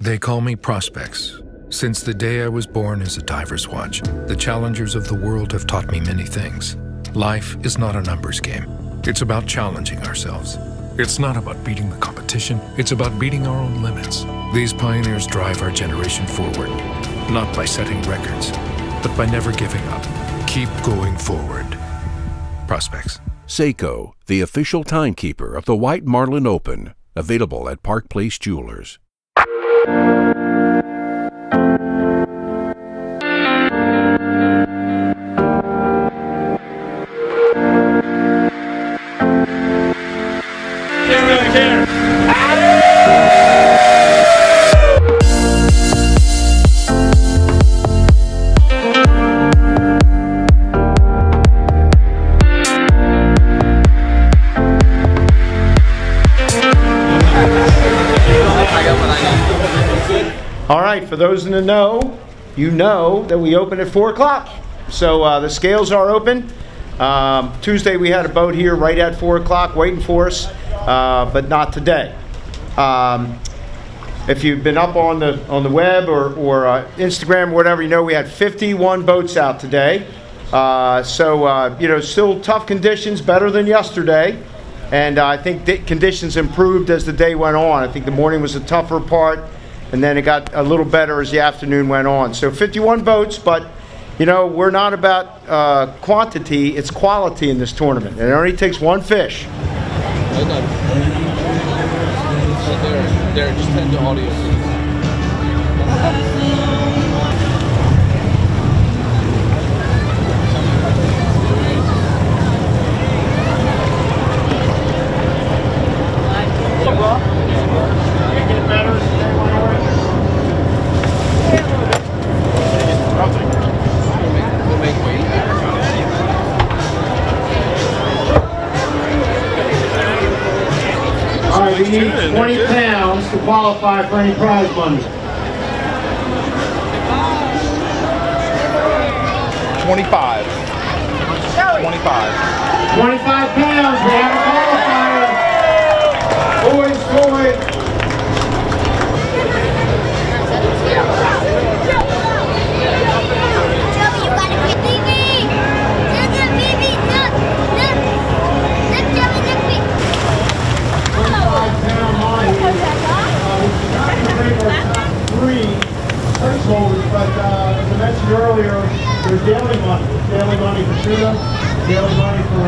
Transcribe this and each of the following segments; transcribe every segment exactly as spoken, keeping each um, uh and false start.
They call me Prospects. Since the day I was born as a diver's watch, the challengers of the world have taught me many things. Life is not a numbers game. It's about challenging ourselves. It's not about beating the competition. It's about beating our own limits. These pioneers drive our generation forward, not by setting records, but by never giving up. Keep going forward. Prospects. Seiko, the official timekeeper of the White Marlin Open, available at Park Place Jewelers. All right, for those in the know, you know that we open at four o'clock. So uh, the scales are open. Um, Tuesday we had a boat here right at four o'clock waiting for us, uh, but not today. Um, if you've been up on the, on the web or, or uh, Instagram or whatever, you know we had fifty-one boats out today. Uh, so, uh, you know, still tough conditions, better than yesterday. And uh, I think the conditions improved as the day went on. I think the morning was the tougher part, and then it got a little better as the afternoon went on. So fifty-one boats, but you know, we're not about uh, quantity, it's quality in this tournament. And it only takes one fish. Hold on. Right there, there, just tend to audio. We need twenty pounds to qualify for any prize money. twenty-five. twenty-five. twenty-five pounds, we have a qualifier. Boys, boys. Joey, you gotta get baby. Look at baby, look, look. Look, Joey, look, baby. But uh, as I mentioned earlier, there's daily money. Daily money for tuna, daily money for...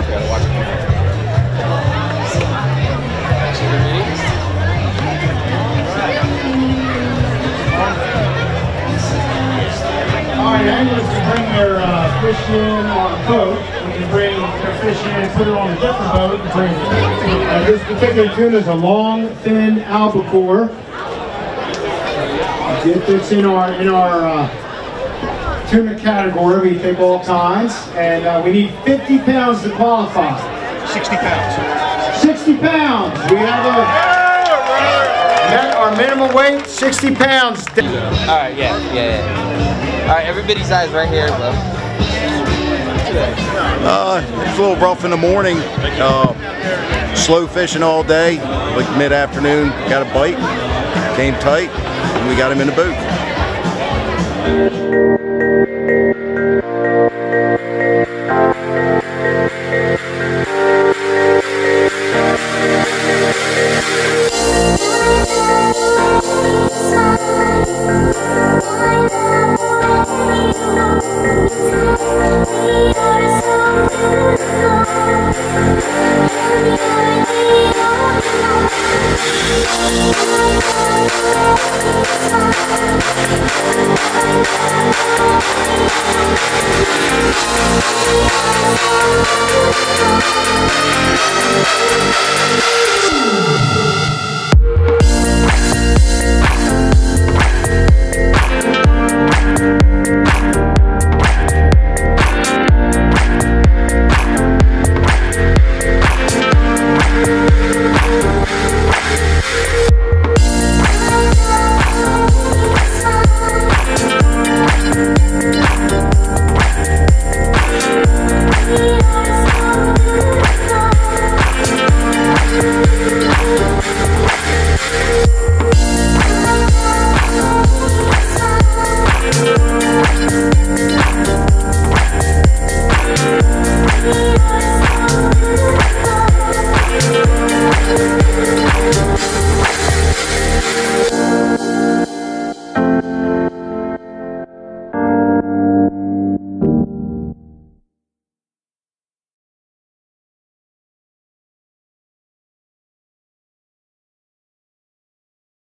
All right, anglers can bring their uh, fish in on a boat. They can bring their fish in and put it on a different boat and bring it. Uh, this particular tuna is a long, thin albacore. It's in our in our uh, tuna category. We take all kinds, and uh, we need fifty pounds to qualify. sixty pounds. sixty pounds. We have a, yeah, our minimum weight, sixty pounds. All right, yeah, yeah, yeah. All right, everybody's eyes right here, bro. Uh, it's a little rough in the morning. Uh, slow fishing all day. Like mid afternoon, got a bite. Came tight. And we got him in the boot. Thank you.